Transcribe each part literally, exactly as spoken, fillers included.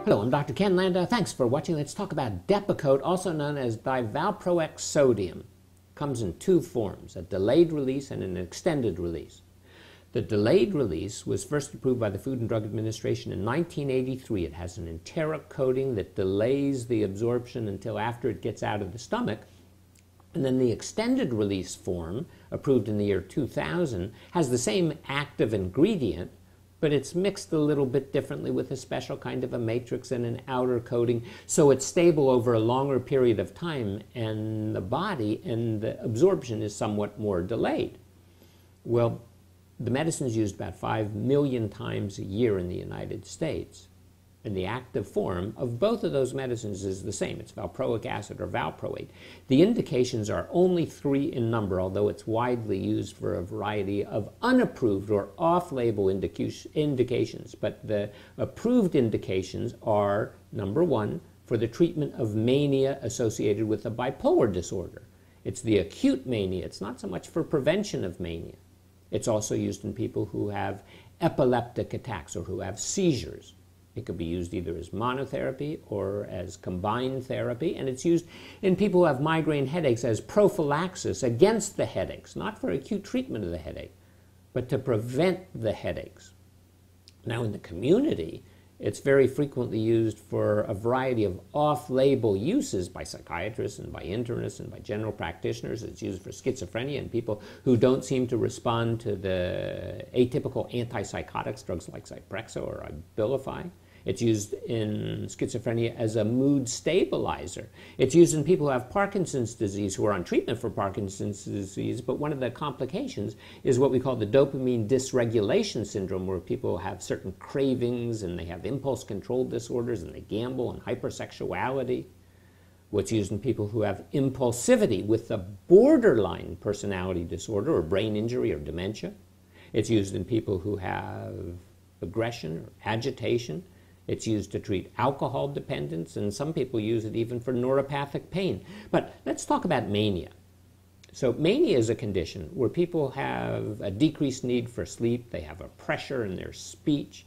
Hello, I'm Doctor Ken Landau. Thanks for watching. Let's talk about Depakote, also known as divalproex sodium. Comes in two forms, a delayed release and an extended release. The delayed release was first approved by the Food and Drug Administration in nineteen eighty-three. It has an enteric coating that delays the absorption until after it gets out of the stomach. And then the extended release form, approved in the year two thousand, has the same active ingredient, but it's mixed a little bit differently with a special kind of a matrix and an outer coating, so it's stable over a longer period of time, and the body and the absorption is somewhat more delayed. Well, the medicine is used about five million times a year in the United States, and the active form of both of those medicines is the same. It's valproic acid or valproate. The indications are only three in number, although it's widely used for a variety of unapproved or off-label indications. But the approved indications are, number one, for the treatment of mania associated with a bipolar disorder. It's the acute mania. It's not so much for prevention of mania. It's also used in people who have epileptic attacks or who have seizures. It could be used either as monotherapy or as combined therapy, and it's used in people who have migraine headaches as prophylaxis against the headaches, not for acute treatment of the headache, but to prevent the headaches. Now in the community, it's very frequently used for a variety of off-label uses by psychiatrists and by internists and by general practitioners. It's used for schizophrenia and people who don't seem to respond to the atypical antipsychotics, drugs like Zyprexa or Abilify. It's used in schizophrenia as a mood stabilizer. It's used in people who have Parkinson's disease, who are on treatment for Parkinson's disease, but one of the complications is what we call the dopamine dysregulation syndrome, where people have certain cravings and they have impulse control disorders and they gamble and hypersexuality. What's used in people who have impulsivity with the borderline personality disorder or brain injury or dementia. It's used in people who have aggression or agitation. It's used to treat alcohol dependence, and some people use it even for neuropathic pain. But let's talk about mania. So mania is a condition where people have a decreased need for sleep, they have a pressure in their speech,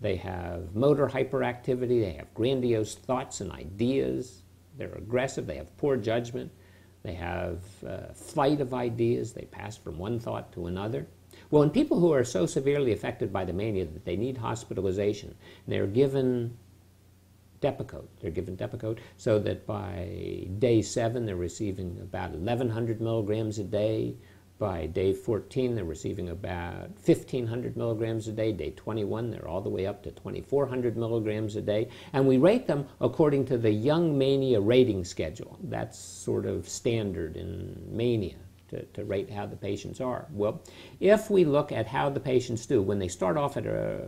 they have motor hyperactivity, they have grandiose thoughts and ideas, they're aggressive, they have poor judgment, they have uh, flight of ideas, they pass from one thought to another. Well, in people who are so severely affected by the mania that they need hospitalization, they're given Depakote. They're given Depakote so that by day seven, they're receiving about eleven hundred milligrams a day. By day fourteen, they're receiving about fifteen hundred milligrams a day. Day twenty-one, they're all the way up to twenty-four hundred milligrams a day. And we rate them according to the Young Mania Rating Schedule. That's sort of standard in mania. To, to rate how the patients are. Well, if we look at how the patients do, when they start off at a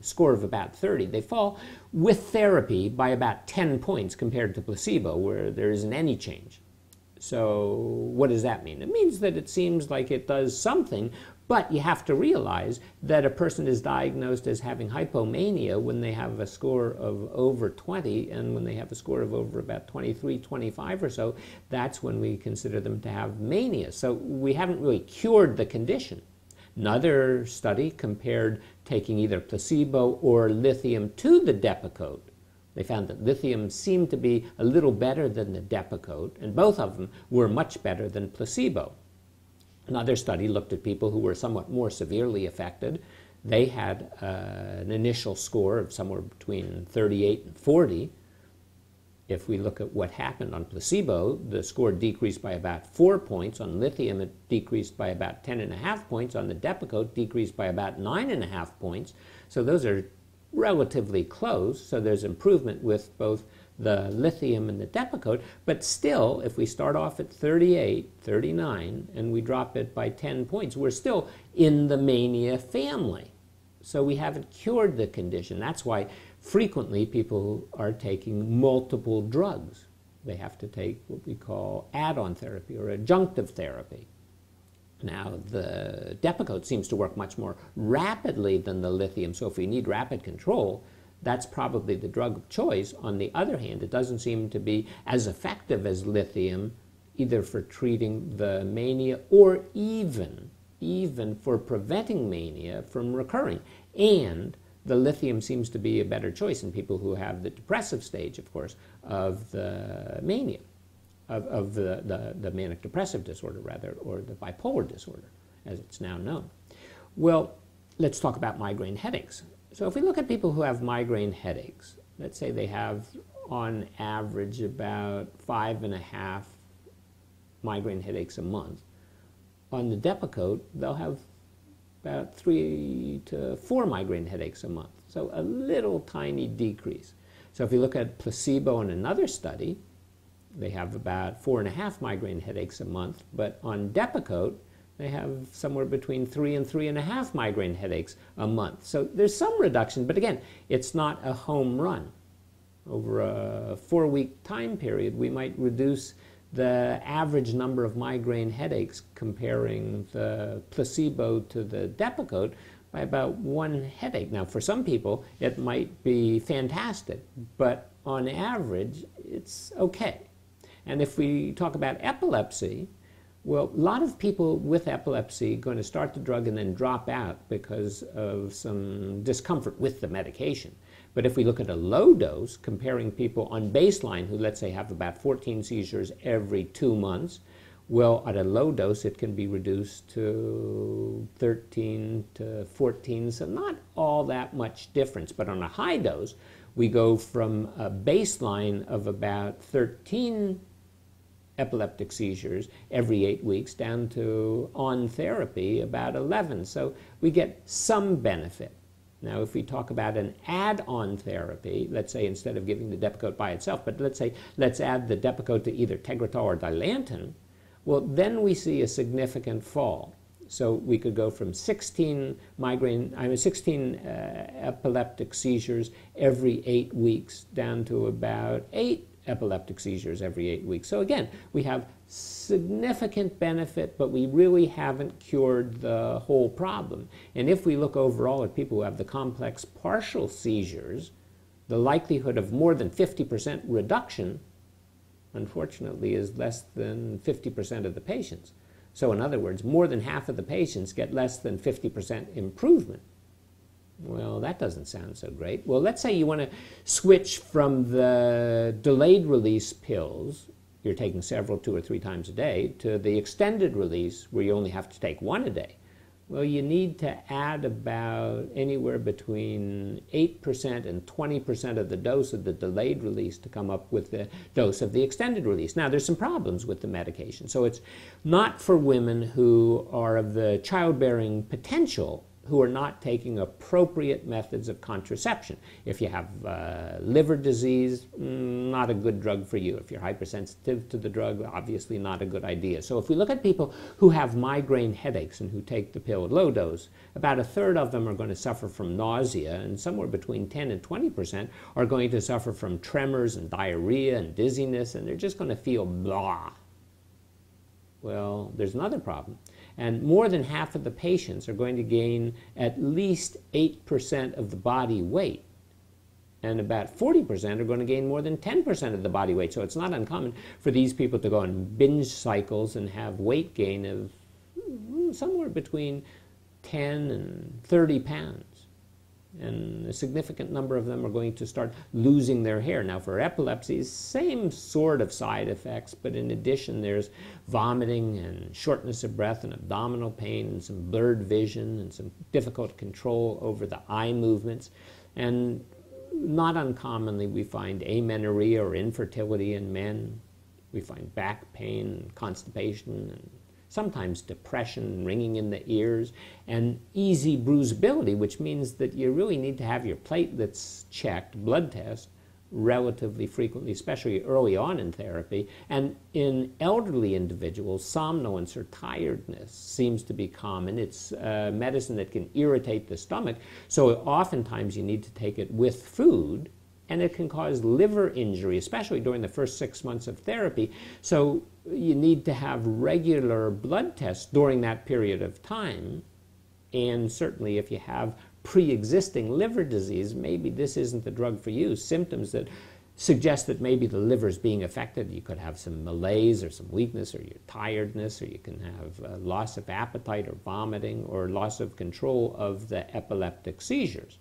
score of about thirty, they fall with therapy by about ten points compared to placebo, where there isn't any change. So what does that mean? It means that it seems like it does something, but you have to realize that a person is diagnosed as having hypomania when they have a score of over twenty, and when they have a score of over about twenty-three, twenty-five or so, that's when we consider them to have mania. So we haven't really cured the condition. Another study compared taking either placebo or lithium to the Depakote. They found that lithium seemed to be a little better than the Depakote, and both of them were much better than placebo. Another study looked at people who were somewhat more severely affected. They had uh, an initial score of somewhere between thirty-eight and forty. If we look at what happened on placebo, the score decreased by about four points. On lithium, it decreased by about ten and a half points. On the Depakote, decreased by about nine and a half points. So those are relatively close, so there's improvement with both the lithium and the Depakote, but still, if we start off at thirty-eight, thirty-nine, and we drop it by ten points, we're still in the mania family. So we haven't cured the condition. That's why frequently people are taking multiple drugs. They have to take what we call add-on therapy or adjunctive therapy. Now, the Depakote seems to work much more rapidly than the lithium, so if we need rapid control, that's probably the drug of choice. On the other hand, it doesn't seem to be as effective as lithium, either for treating the mania or even, even for preventing mania from recurring. And the lithium seems to be a better choice in people who have the depressive stage, of course, of the mania, of, of the, the, the manic depressive disorder, rather, or the bipolar disorder, as it's now known. Well, let's talk about migraine headaches. So if we look at people who have migraine headaches, let's say they have, on average, about five and a half migraine headaches a month. On the Depakote, they'll have about three to four migraine headaches a month. So a little tiny decrease. So if you look at placebo in another study, they have about four and a half migraine headaches a month, but on Depakote, they have somewhere between three and three and a half migraine headaches a month. So there's some reduction, but again, it's not a home run. Over a four-week time period, we might reduce the average number of migraine headaches comparing the placebo to the Depakote by about one headache. Now, for some people, it might be fantastic, but on average, it's okay. And if we talk about epilepsy, well, a lot of people with epilepsy are going to start the drug and then drop out because of some discomfort with the medication. But if we look at a low dose, comparing people on baseline who, let's say, have about fourteen seizures every two months, well, at a low dose, it can be reduced to thirteen to fourteen, so not all that much difference. But on a high dose, we go from a baseline of about thirteen epileptic seizures every eight weeks down to, on therapy, about eleven. So we get some benefit. Now, if we talk about an add-on therapy, let's say instead of giving the Depakote by itself, but let's say let's add the Depakote to either Tegretol or Dilantin, well, then we see a significant fall. So we could go from sixteen migraine, I mean, sixteen uh, epileptic seizures every eight weeks down to about eight epileptic seizures every eight weeks. So again, we have significant benefit, but we really haven't cured the whole problem. And if we look overall at people who have the complex partial seizures, the likelihood of more than fifty percent reduction, unfortunately, is less than fifty percent of the patients. So in other words, more than half of the patients get less than fifty percent improvement. Well, that doesn't sound so great. Well, let's say you want to switch from the delayed-release pills, you're taking several two or three times a day, to the extended release where you only have to take one a day. Well, you need to add about anywhere between eight percent and twenty percent of the dose of the delayed release to come up with the dose of the extended release. Now, there's some problems with the medication. So it's not for women who are of the childbearing potential who are not taking appropriate methods of contraception. If you have uh, liver disease, not a good drug for you. If you're hypersensitive to the drug, obviously not a good idea. So if we look at people who have migraine headaches and who take the pill at low dose, about a third of them are going to suffer from nausea, and somewhere between ten and twenty percent are going to suffer from tremors and diarrhea and dizziness, and they're just going to feel blah. Well, there's another problem. And more than half of the patients are going to gain at least eight percent of the body weight. And about forty percent are going to gain more than ten percent of the body weight. So it's not uncommon for these people to go on binge cycles and have weight gain of somewhere between ten and thirty pounds. And a significant number of them are going to start losing their hair. Now, for epilepsy, same sort of side effects, but in addition, there's vomiting and shortness of breath and abdominal pain and some blurred vision and some difficult control over the eye movements. And not uncommonly, we find amenorrhea or infertility in men. We find back pain and constipation and sometimes depression, ringing in the ears, and easy bruisability, which means that you really need to have your platelets checked, blood test, relatively frequently, especially early on in therapy. And in elderly individuals, somnolence or tiredness seems to be common. It's a medicine that can irritate the stomach, so oftentimes you need to take it with food, and it can cause liver injury, especially during the first six months of therapy. So you need to have regular blood tests during that period of time. And certainly if you have pre-existing liver disease, maybe this isn't the drug for you. Symptoms that suggests that maybe the liver is being affected. You could have some malaise or some weakness or your tiredness, or you can have uh, loss of appetite or vomiting or loss of control of the epileptic seizures.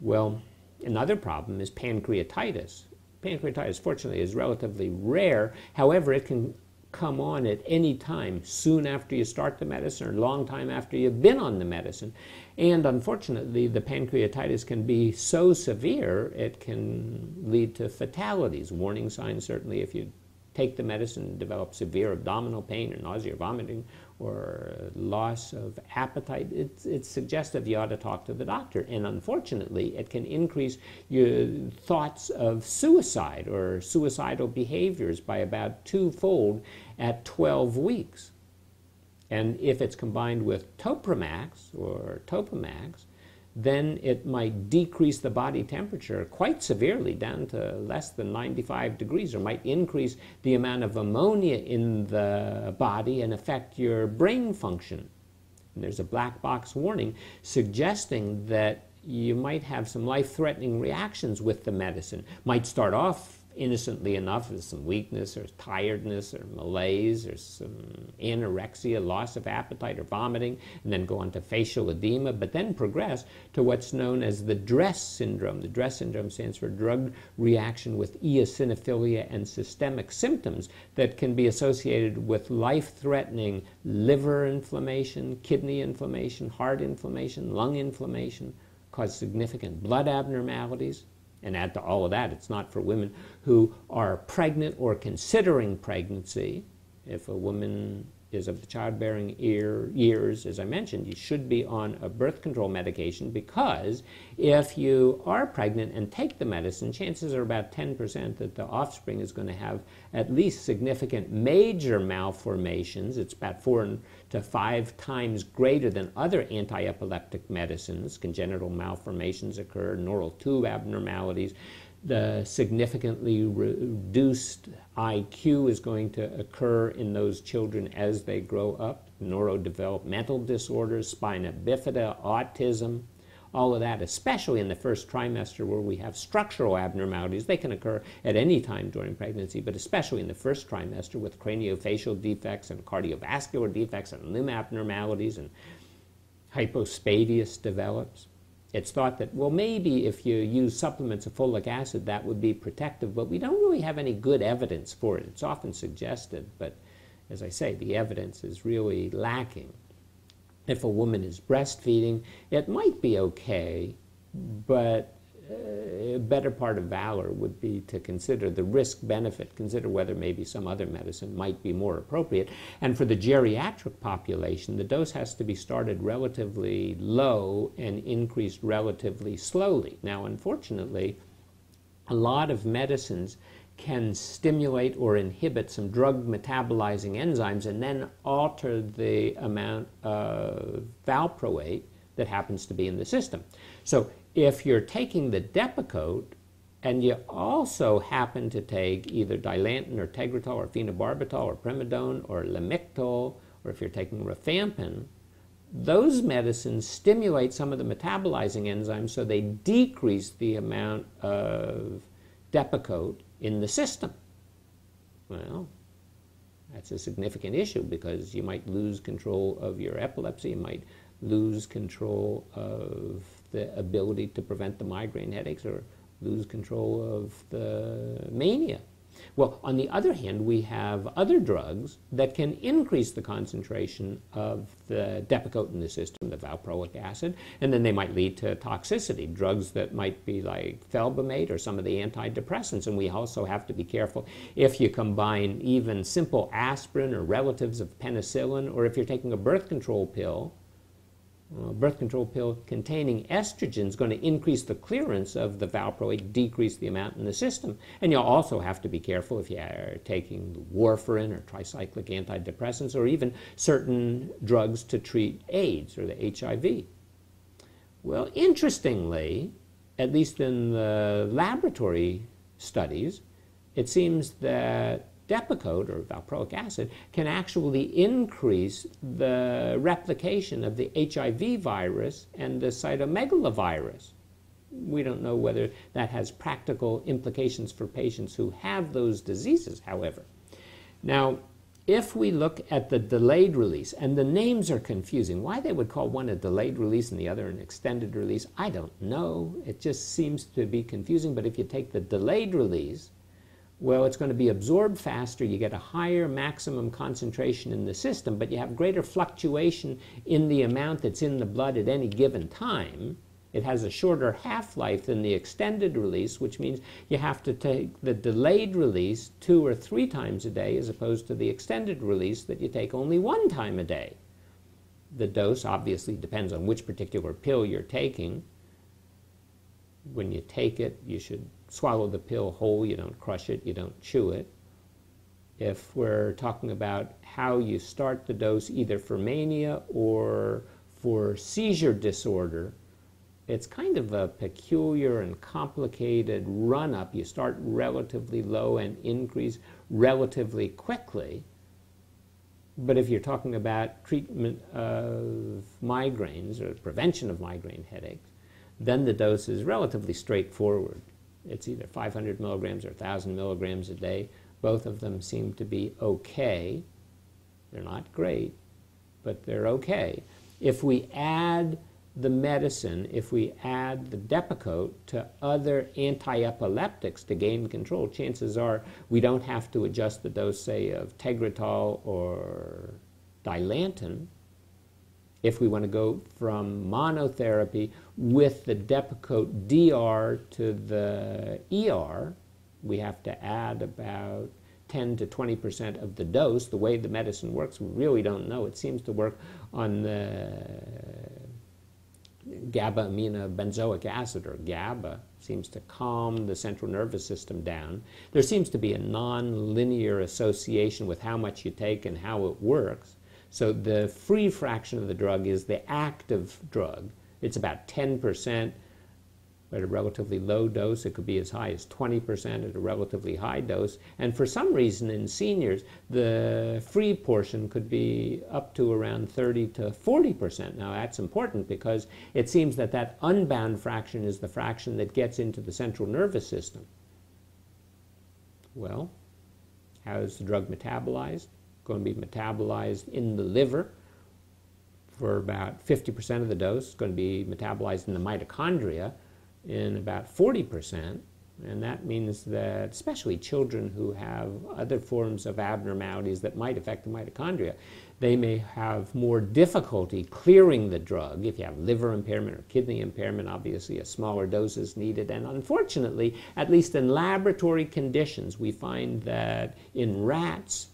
Well, another problem is pancreatitis. Pancreatitis, fortunately, is relatively rare. However, it can come on at any time, soon after you start the medicine or a long time after you've been on the medicine. And unfortunately, the pancreatitis can be so severe, it can lead to fatalities. Warning signs, certainly, if you take the medicine and develop severe abdominal pain or nausea or vomiting or loss of appetite, it's, it's suggestive you ought to talk to the doctor. And unfortunately, it can increase your thoughts of suicide or suicidal behaviors by about twofold at twelve weeks. And if it's combined with Topamax or Topamax, then it might decrease the body temperature quite severely down to less than ninety-five degrees, or might increase the amount of ammonia in the body and affect your brain function. And there's a black box warning suggesting that you might have some life-threatening reactions with the medicine. Might start off innocently enough with some weakness or tiredness or malaise or some anorexia, loss of appetite or vomiting, and then go on to facial edema, but then progress to what's known as the DRESS syndrome. The DRESS syndrome stands for drug reaction with eosinophilia and systemic symptoms that can be associated with life-threatening liver inflammation, kidney inflammation, heart inflammation, lung inflammation, cause significant blood abnormalities. And add to all of that, it's not for women who are pregnant or considering pregnancy. If a woman is of the childbearing years, as I mentioned, you should be on a birth control medication, because if you are pregnant and take the medicine, chances are about ten percent that the offspring is going to have at least significant major malformations. It's about four to five times greater than other anti-epileptic medicines. Congenital malformations occur, neural tube abnormalities. The significantly reduced I Q is going to occur in those children as they grow up. Neurodevelopmental disorders, spina bifida, autism, all of that, especially in the first trimester where we have structural abnormalities. They can occur at any time during pregnancy, but especially in the first trimester with craniofacial defects and cardiovascular defects and limb abnormalities, and hypospadias develops. It's thought that, well, maybe if you use supplements of folic acid, that would be protective, but we don't really have any good evidence for it. It's often suggested, but as I say, the evidence is really lacking. If a woman is breastfeeding, it might be okay, but a better part of valor would be to consider the risk-benefit, consider whether maybe some other medicine might be more appropriate. And for the geriatric population, the dose has to be started relatively low and increased relatively slowly. Now, unfortunately, a lot of medicines can stimulate or inhibit some drug metabolizing enzymes and then alter the amount of valproate that happens to be in the system. So if you're taking the Depakote and you also happen to take either Dilantin or Tegretol or phenobarbital or Primidone or lamictal, or if you're taking rifampin, those medicines stimulate some of the metabolizing enzymes, so they decrease the amount of Depakote in the system. Well, that's a significant issue, because you might lose control of your epilepsy, you might lose control of the ability to prevent the migraine headaches, or lose control of the mania. Well, on the other hand, we have other drugs that can increase the concentration of the Depakote in the system, the valproic acid, and then they might lead to toxicity, drugs that might be like felbamate or some of the antidepressants. And we also have to be careful if you combine even simple aspirin or relatives of penicillin, or if you're taking a birth control pill. Well, a birth control pill containing estrogen is going to increase the clearance of the valproate, decrease the amount in the system. And you'll also have to be careful if you are taking warfarin or tricyclic antidepressants, or even certain drugs to treat AIDS or the H I V. Well, interestingly, at least in the laboratory studies, it seems that Depakote or valproic acid can actually increase the replication of the H I V virus and the cytomegalovirus. we don't know whether that has practical implications for patients who have those diseases, however. Now, if we look at the delayed release, and the names are confusing. Why they would call one a delayed release and the other an extended release, I don't know. It just seems to be confusing. But if you take the delayed release, well, it's going to be absorbed faster. You get a higher maximum concentration in the system, but you have greater fluctuation in the amount that's in the blood at any given time. It has a shorter half-life than the extended release, which means you have to take the delayed release two or three times a day as opposed to the extended release that you take only one time a day. The dose obviously depends on which particular pill you're taking. When you take it, you should swallow the pill whole. You don't crush it. You don't chew it. If we're talking about how you start the dose either for mania or for seizure disorder, it's kind of a peculiar and complicated run-up. You start relatively low and increase relatively quickly. But if you're talking about treatment of migraines or prevention of migraine headaches, then the dose is relatively straightforward. It's either five hundred milligrams or one thousand milligrams a day. Both of them seem to be okay. They're not great, but they're okay. If we add the medicine, if we add the Depakote to other antiepileptics to gain control, chances are we don't have to adjust the dose, say, of Tegretol or Dilantin. If we want to go from monotherapy with the Depakote D R to the E R, we have to add about ten to twenty percent of the dose. The way the medicine works, we really don't know. It seems to work on the GABA aminobenzoic acid, or GABA, seems to calm the central nervous system down. There seems to be a non-linear association with how much you take and how it works. So the free fraction of the drug is the active drug. It's about ten percent at a relatively low dose. It could be as high as twenty percent at a relatively high dose. And for some reason in seniors, the free portion could be up to around thirty to forty percent. Now that's important because it seems that that unbound fraction is the fraction that gets into the central nervous system. Well, how is the drug metabolized? Going to be metabolized in the liver for about fifty percent of the dose. It's going to be metabolized in the mitochondria in about forty percent. And that means that especially children who have other forms of abnormalities that might affect the mitochondria, they may have more difficulty clearing the drug. If you have liver impairment or kidney impairment, obviously a smaller dose is needed. And unfortunately, at least in laboratory conditions, we find that in rats,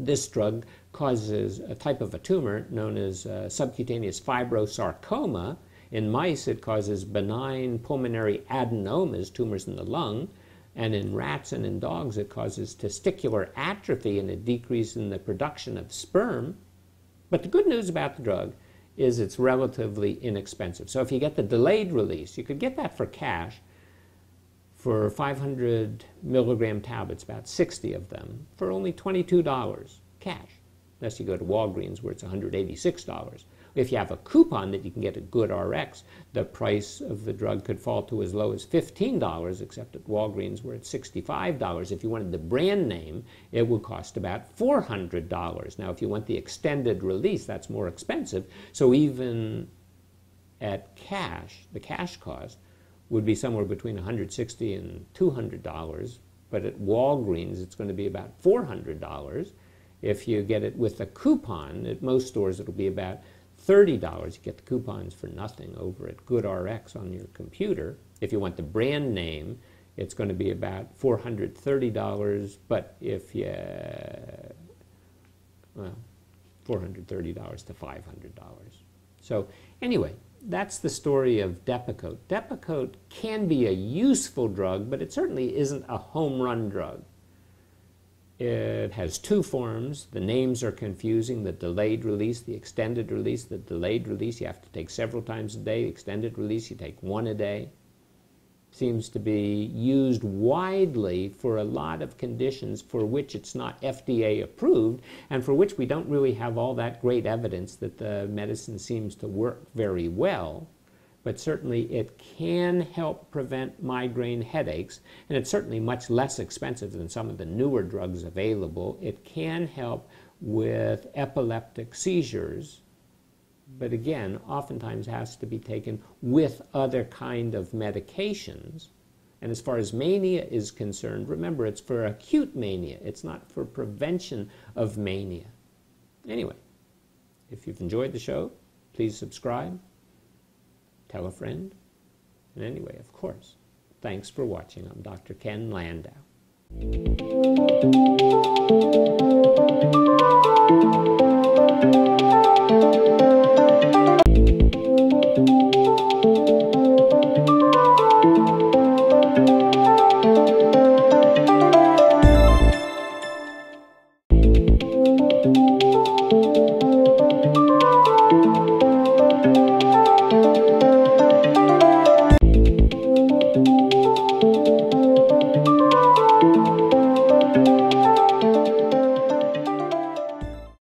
this drug causes a type of a tumor known as uh, subcutaneous fibrosarcoma. In mice, it causes benign pulmonary adenomas, tumors in the lung. And in rats and in dogs, it causes testicular atrophy and a decrease in the production of sperm. But the good news about the drug is it's relatively inexpensive. So if you get the delayed release, you could get that for cash. For five hundred milligram tablets, about sixty of them, for only twenty-two dollars cash, unless you go to Walgreens where it's one hundred eighty-six dollars. If you have a coupon that you can get at GoodRx, the price of the drug could fall to as low as fifteen dollars, except at Walgreens where it's sixty-five dollars. If you wanted the brand name, it would cost about four hundred dollars. Now, if you want the extended release, that's more expensive. So even at cash, the cash cost would be somewhere between one hundred sixty dollars and two hundred dollars. But at Walgreens, it's going to be about four hundred dollars. If you get it with a coupon, at most stores it'll be about thirty dollars. You get the coupons for nothing over at GoodRx on your computer. If you want the brand name, it's going to be about four hundred thirty dollars. But if you, well, four hundred thirty to five hundred dollars. So anyway, that's the story of Depakote. Depakote can be a useful drug, but it certainly isn't a home-run drug. It has two forms. The names are confusing. The delayed release, the extended release. The delayed release you have to take several times a day. Extended release you take one a day. Seems to be used widely for a lot of conditions for which it's not F D A approved and for which we don't really have all that great evidence that the medicine seems to work very well. but certainly it can help prevent migraine headaches, and it's certainly much less expensive than some of the newer drugs available. It can help with epileptic seizures, but again, oftentimes has to be taken with other kind of medications. And as far as mania is concerned, remember, it's for acute mania. It's not for prevention of mania. Anyway, if you've enjoyed the show, please subscribe, tell a friend, and anyway, of course, thanks for watching. I'm Doctor Ken Landau.